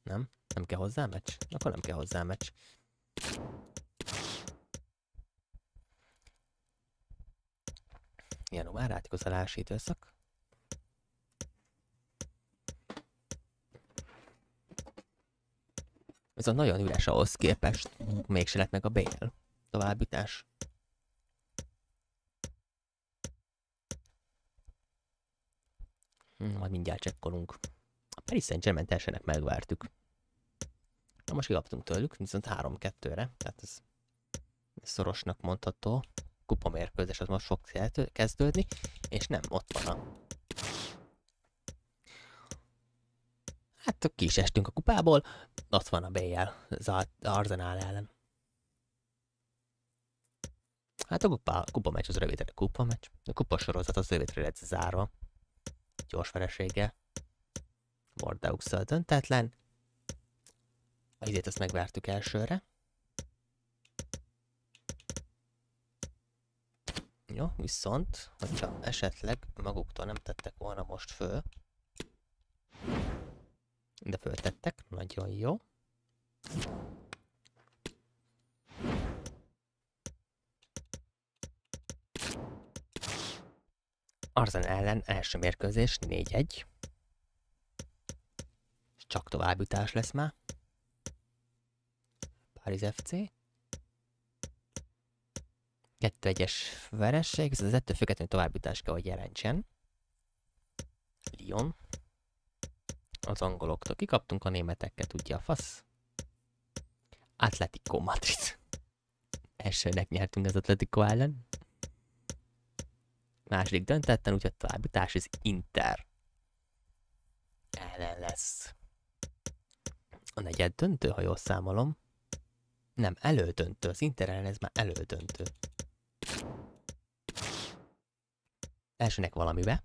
Nem? Nem kell hozzá meccs? Akkor nem kell hozzá meccs. Január átigazolási időszak. Viszont nagyon üres ahhoz képest, mégse lett meg a BL továbbítás. Majd mindjárt csekkolunk. A Paris Saint-Germain teljesenek megvártuk. Na most kikaptunk tőlük, viszont 3-2-re, tehát ez szorosnak mondható. Kupamérkőzés az most fog kezdődni, és nem, ott van a... Hát ki is estünk a kupából, ott van a BL, az Arsenal ellen. Hát a kupameccs az rövidre, a kupasorozat az rövidre lett zárva. Gyors vereséggel. Bordeaux-szal döntetlen. Az idét azt megvártuk elsőre. Jó, viszont, hogyha esetleg maguktól nem tettek volna most föl. De föltettek, nagyon jó. Arzen ellen első mérkőzés 4-1. Csak továbbjutás lesz már. Párizs FC. 2-1-es veresség, viszont az ettől függetlenül továbbjutás kell, hogy jelentsen. Lyon. Az angoloktól kikaptunk, a németeket, tudja a fasz. Atletico Madrid. Elsőnek nyertünk az Atletico ellen. Második döntetlen, úgyhogy a továbbítás az Inter ellen lesz. A negyed döntő, ha jól számolom. Nem, elődöntő. Az Inter ellen ez már elődöntő. Elsőnek valamibe.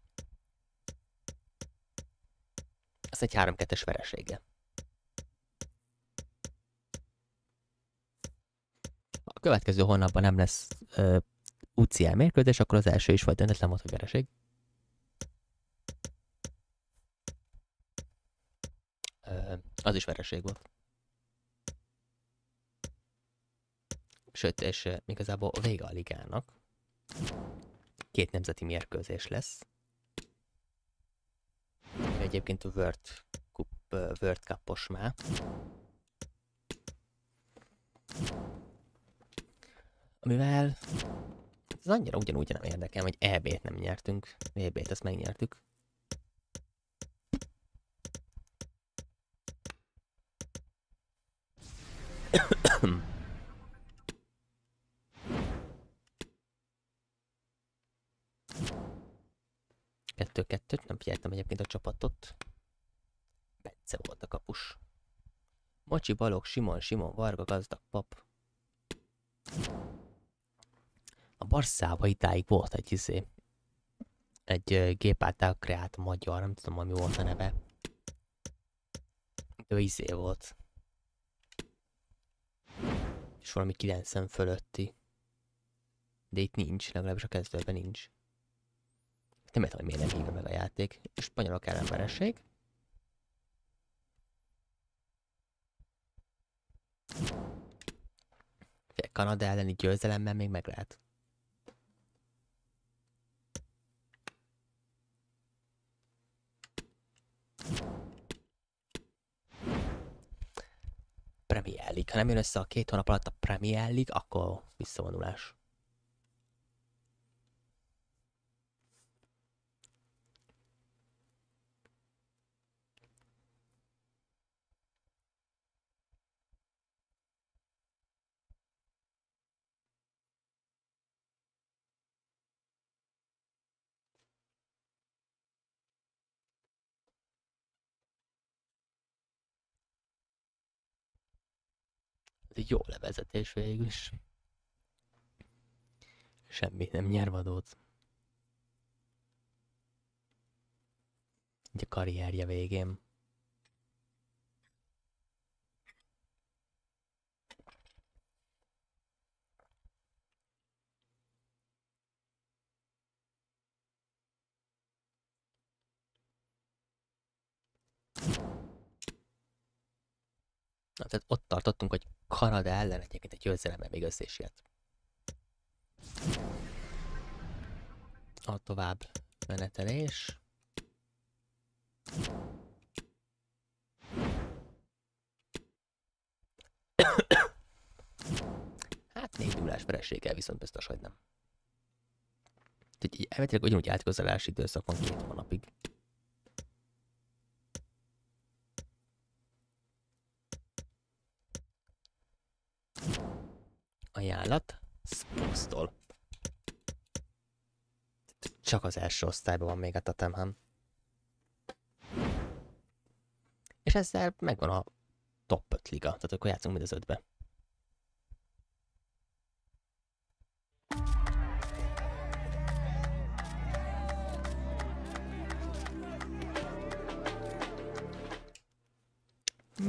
Az egy 3-2-es veresége. A következő hónapban nem lesz... UCL mérkőzés, akkor az első is vagy döntetlen volt, hogy vereség. Az is vereség volt. Sőt, és igazából vége a ligának. Két nemzeti mérkőzés lesz. Egyébként a World Cup-os már. Amivel ez annyira ugyanúgy nem érdekel, hogy EB-t nem nyertünk. VB-t azt megnyertük. Kettő-kettőt, nem figyeltem egyébként a csapatot. Bence volt a kapus. Mocsi, Balogh, Simon, Varga, Gazdag, Pap. A Barszába idáig volt egy egy gép által kreált magyar, nem tudom, mi volt a neve. De volt. És valami 90 fölötti. De itt nincs, legalábbis a kezdőben nincs. Nem értem, hogy miért nem hívja meg a játék. És spanyolok ellen vereség. Kanada elleni győzelemmel még meg lehet. Premier League. Ha nem jön össze a 2 hónap alatt a Premier League, akkor visszavonulás. Ez egy jó levezetés végül is. Semmit nem nyer Vadócz. Így a karrierje végén. Na, tehát ott tartottunk, hogy Kanada ellen egyébként egy győzelemmel még össze is jött. A tovább menetelés. Hát 4-0-ás vereséggel viszont biztos, hogy nem. Úgyhogy elméletileg ugyanúgy átközelási időszak van 2 hónapig. Ajánlat Spurs-tól. Csak az első osztályban van még a Tottenham. És ezzel megvan a top 5 liga, tehát akkor játszunk mind az 5-be.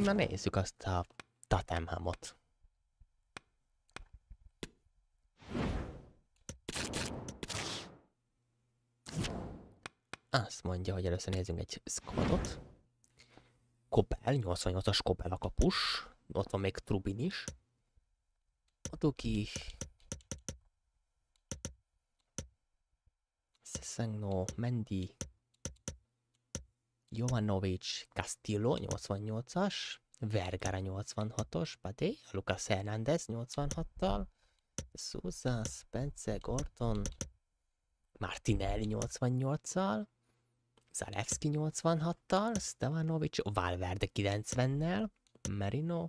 Na nézzük azt a Tottenhamot. Azt mondja, hogy először nézzünk egy squadot. Kobel, 88-as Kobel a kapus. Ott van még Trubin is. Aduki. Szeszengno, Mendi. Jovanovic, Castillo, 88-as. Vergara, 86-os. Padé, Lucas Hernández, 86-tal. Sousa, Spence, Gorton. Martinelli, 88-al. Zalewski 86-tal, Stevanovic, Valverde 90-nel, Merino,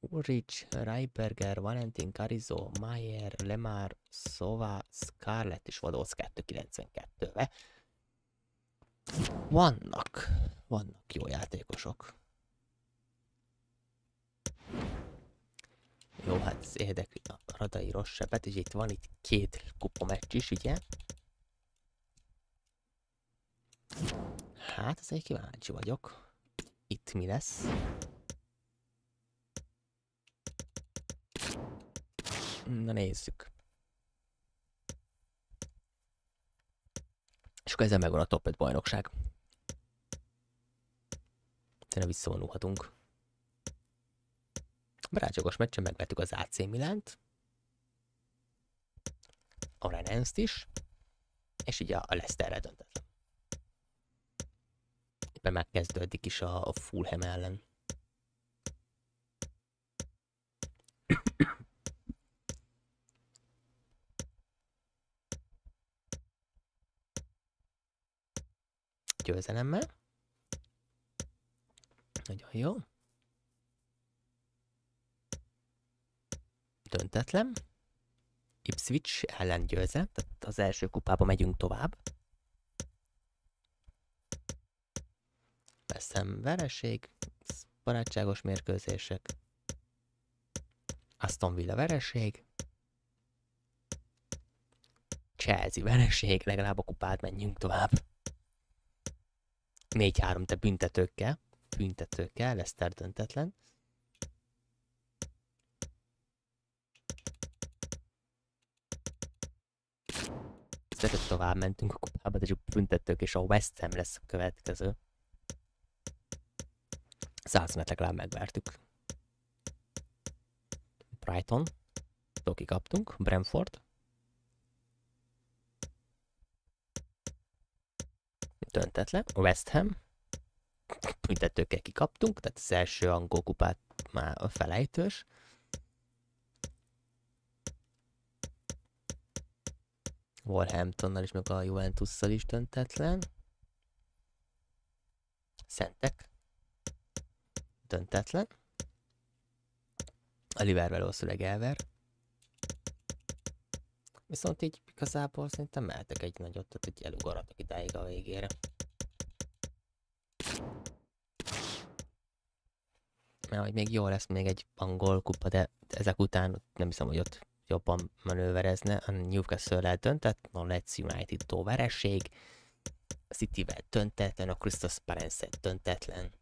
Urich, Reiberger, Valentin, Carizzo, Mayer, Lemar, Sova, Scarlett és Vadócz 292-ve. Vannak jó játékosok. Jó, hát ez érdekli a Radai Rossebet, és itt van itt 2 kupameccs is, ugye? Hát, ezért kíváncsi vagyok. Itt mi lesz? Na nézzük. És akkor ezzel megvan a top 5 bajnokság. Szerintem visszavonulhatunk. Barátságos meccsen megvettük az AC Milánt. A Rennes-t is. És így a Leicesterre döntetlen. Megkezdődik is a Fulham ellen. győzelemmel. Nagyon jó. Döntetlen. Ipswich ellen győzett, tehát az első kupába megyünk tovább. Veszem vereség, barátságos mérkőzések. Aston Villa vereség. Chelsea vereség, legalább a kupát menjünk tovább. 4-3, te büntetőkkel. Büntetőkkel, Leicester döntetlen. Szeretett tovább mentünk a kupába, de csak büntetők, és a West Ham lesz a következő. 100-et legalább megvertük. Brighton. Toki kaptunk. Brentford. Döntetlen. West Ham. Büntetőkkel kikaptunk, tehát az első angol kupát már a felejtős. Wolverhamptonnal is, meg a Juventusszal is döntetlen. Szentek. Döntetlen. A Liverpool valószínűleg elver. Viszont így igazából szerintem mehetek egy nagyot, tehát így elugorhatok idáig a végére. Mert hogy még jó lesz még egy angol kupa, de ezek után nem hiszem, hogy ott jobban manőverezne. A Newcastle-lel döntett, a Leeds United-tól vereség, a City-vel döntetlen, a Crystal Palace-el döntetlen,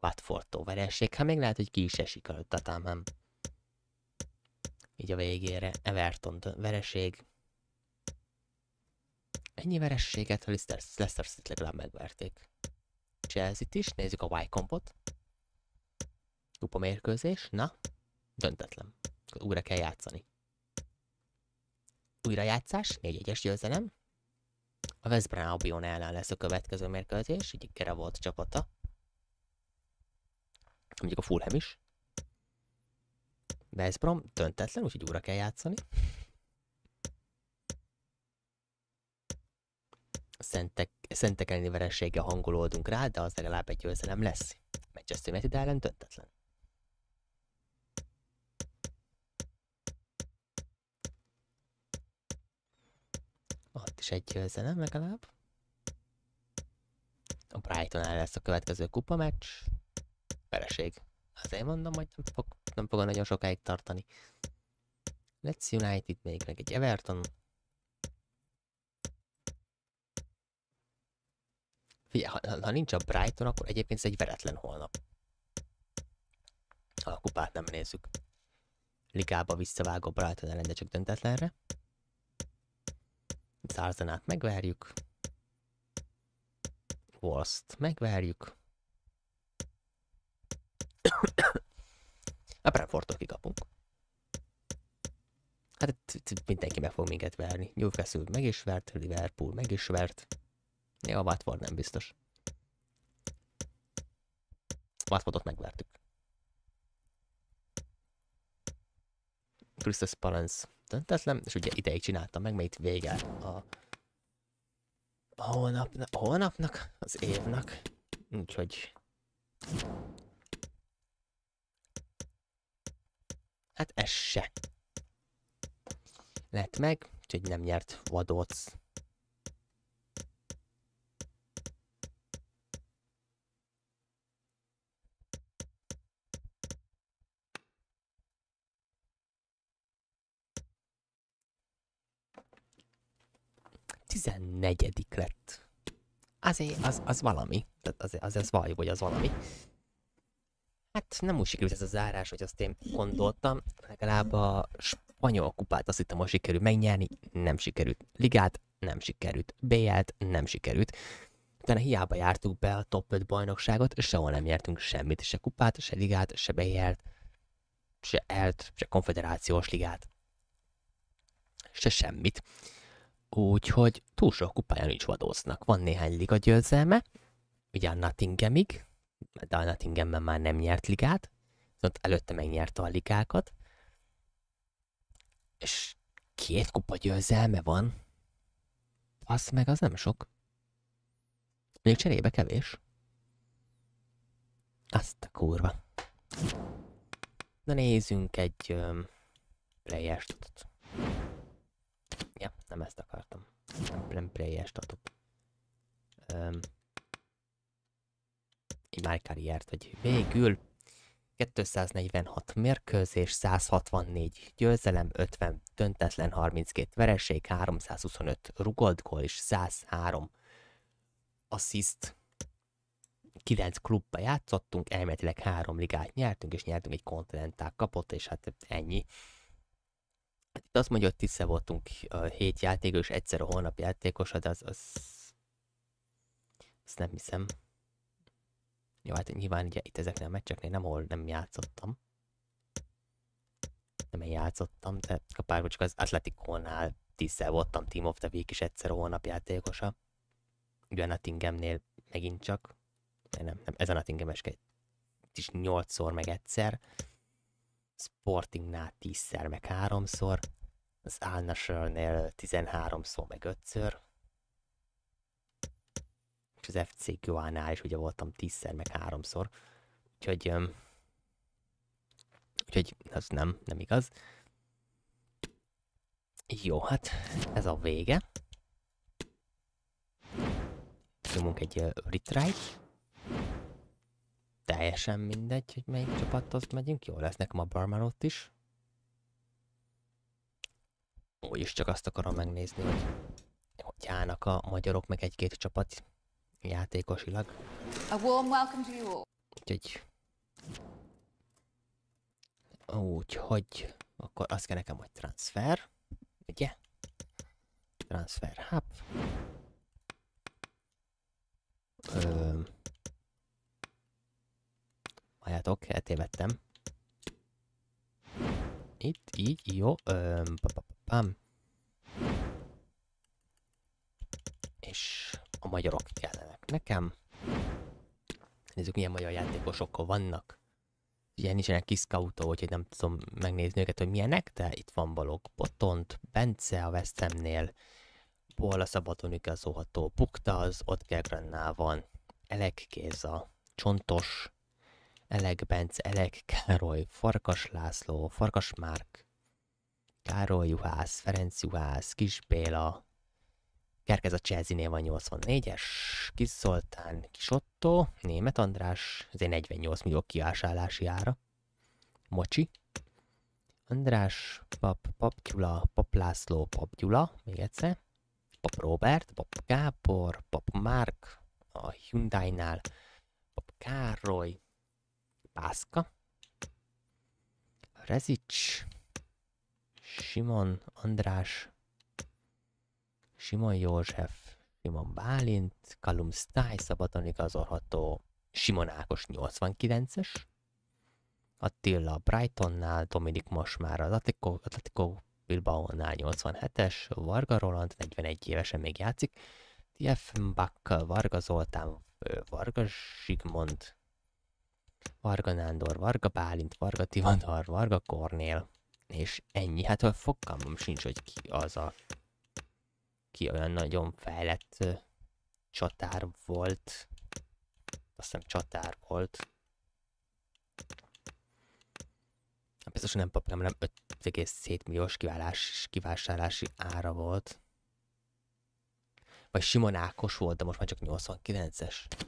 Watfordtól vereség, hát még lehet, hogy ki is esik előtt a támám. Így a végére, Everton vereség. Ennyi verességet a Leicester City legalább megverték. Chelsea-t is, nézzük a Wycombot. Kupa mérkőzés, na, döntetlen. Újra kell játszani. Újrajátszás, 4-1-es győzelem. A West Brom Albion ellen lesz a következő mérkőzés, így Gera volt csapata. Mondjuk a Fulham is. West Brom döntetlen, úgyhogy újra kell játszani. Szentek elleni vereséggel hangolódunk rá, de az legalább egy győzelem lesz. Manchester United ellen döntetlen. Ott is egy győzelem legalább. A Brighton ellen lesz a következő kupameccs. Vereség. Azért mondom, hogy nem fog nagyon sokáig tartani. Leeds United, még meg egy Everton. Figyelj, ha nincs a Brighton, akkor egyébként ez egy veretlen holnap. A kupát nem nézzük. Ligába visszavág a Brighton ellen, de csak döntetlenre. Szárzenát megverjük. Wolst megverjük. A Brentfordtól kikapunk. Hát itt mindenki meg fog minket verni. Newcastle meg is vert, Liverpool meg is vert. Ja, a Watford nem biztos. Watfordot megvertük. Crystal Palace döntetlen, és ugye ideig csináltam meg, mert itt vége a holnapnak, az évnak. Úgyhogy... Hát ez se lett meg, úgyhogy nem nyert Vadócz. Tizennegyedik lett. Azért az valami. Tehát azért valljuk, hogy az valami. Hát nem úgy sikerült ez a zárás, hogy azt én gondoltam, legalább a spanyol kupát azt hittem, hogy sikerült megnyerni, nem sikerült. Ligát nem sikerült, BL-t nem sikerült. Utána hiába jártuk be a top 5 bajnokságot, sehol nem nyertünk semmit, se kupát, se ligát, se BL-t, se EL-t, se Konfederációs Ligát, se semmit. Úgyhogy túl sok kupája nincs Vadóznak. Van néhány liga győzelme, ugye a Nottinghamig, de a Nottinghamben már nem nyert ligát, viszont előtte megnyerte a ligákat, és 2 kupa győzelme van, az meg az nem sok. Mondjuk cserébe kevés. Azt a kurva. Na nézzünk egy player statot. Ja, nem ezt akartam. Nem player statot. Így már karriert, hogy végül 246 mérkőzés, 164 győzelem, 50 döntetlen, 32 vereség, 325 rugott gól és 103 assziszt. 9 klubba játszottunk, elméletileg 3 ligát nyertünk, és nyertünk egy kontinentál kapott, és hát ennyi. Hát itt azt mondja, hogy tiszta voltunk 7 játékos, és egyszer a holnap játékos, de azt nem hiszem. Jó, hát nyilván ugye itt ezeknél a meccseknél nem játszottam. Nem én játszottam, de kapárban csak az Atletico-nál tiszta voltam Team of the Week, és egyszer a holnap játékosa. Ugye a Nottinghamnél megint csak. Nem, ez a Nottinghameskegy is 8-szor meg egyszer, Sportingnál 10-szer meg 3-szor, az Al Nassr-nél 13-szor meg 5-ször, és az FC Goa-nál is ugye voltam 10-szer meg 3-szor, úgyhogy az nem igaz. Jó, hát ez a vége. Nyomunk egy retry-t. Teljesen mindegy, hogy melyik csapathoz megyünk. Jó lesz nekem a barman ott is. Úgyis csak azt akarom megnézni, hogy állnak a magyarok meg egy-két csapat játékosilag. Úgyhogy akkor azt kell nekem, hogy transfer. Ugye? Transfer hub. Halljátok, eltévedtem. Itt, így, jó. És a magyarok kellenek nekem. Nézzük, milyen magyar játékosokkal vannak. Ugye nincsenek kiszkautó, úgyhogy nem tudom megnézni őket, hogy milyenek, de itt van Balogh Botont, Bence a West Hamnél, Bola szabadon igazolható, Bukta az Ottgergrannál van, Elek Géza, Csontos, Elek Bence, Elek Károly, Farkas László, Farkas Márk, Károly Juhász, Ferenc Juhász, Kis Béla, Kerkez a Chelsea-nél van 84-es, Kis Zoltán, Kis Otto, Németh András, ez egy 48 millió kivásárlási ára, Mocsi, András, Pap Gyula, Pap László, Pap Gyula, még egyszer, Pap Robert, Pap Gábor, Pap Márk, a Hyundai-nál, Pap Károly, Pászka, Rezics, Simon András, Simon József, Simon Bálint, Kalum Sztály, szabadon igazolható, Simon Ákos 89-es, Attila Brightonnál, Dominic most már az Atletico Bilbao-nál 87-es, Varga Roland 41 évesen még játszik, Diefenbach, Varga Zoltán, Varga Zsigmond, Varga Nándor, Varga Bálint, Varga Tivadar, Varga Kornél, és ennyi. Hát a fogalmam sincs, hogy ki olyan nagyon fejlett csatár volt. Azt hiszem csatár volt. Biztos, hogy nem papírom, hanem 5,7 milliós kivásárlási ára volt. Vagy Simon Ákos volt, de most már csak 89-es.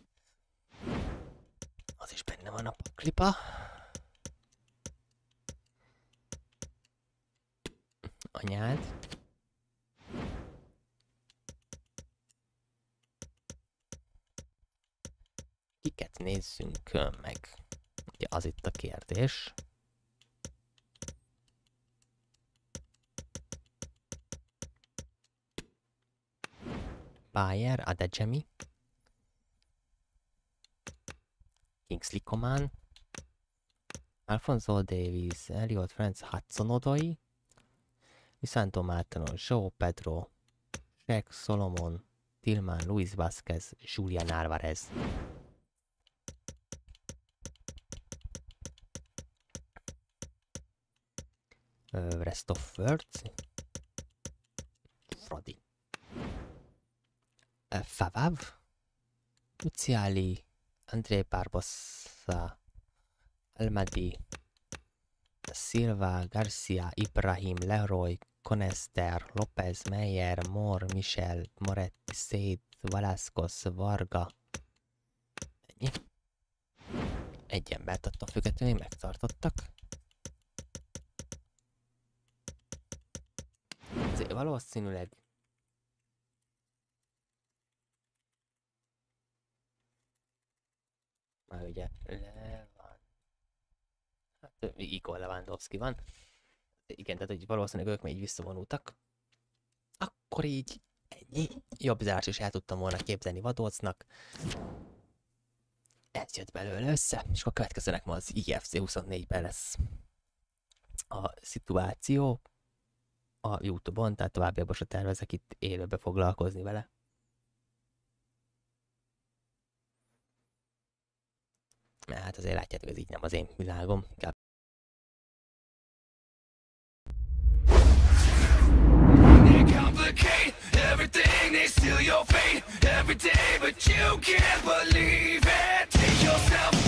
Az is benne van a paklipa. Anyád. Kiket nézzünk meg? Ugye az itt a kérdés. Bayer, Adejemi. Kingsley Coman, Alfonso Davies, Elliot Franz, Hudson-Odoi, Viszanto Mártonon, João Pedro, Sheik Solomon, Tillman, Luis Vázquez, Julián Álvarez. Rest of Words, Fradi, Favav, Tuciali, André Barbosa, Almadi, Silva, Garcia, Ibrahim, Leroy, Konester, López, Meyer, Moore, Michel, Moretti, Széd, Valászkosz, Varga. Ennyi. Egy embert attól függetlenül megtartottak. Ezért valószínűleg már ugye Igor Lewandowski van. Igen, tehát hogy valószínűleg ők még így visszavonultak. Akkor így ennyi jobb zárás is el tudtam volna képzelni Vadócznak. Ez jött belőle össze, és akkor következőnek ma az IFC 24-ben lesz a szituáció a YouTube-on, tehát továbbiakban se tervezek itt élőbe foglalkozni vele. Mert hát azért látjátok, ez így nem az én világom. Everything, they steal your fate every day, but you can't believe it. Take yourself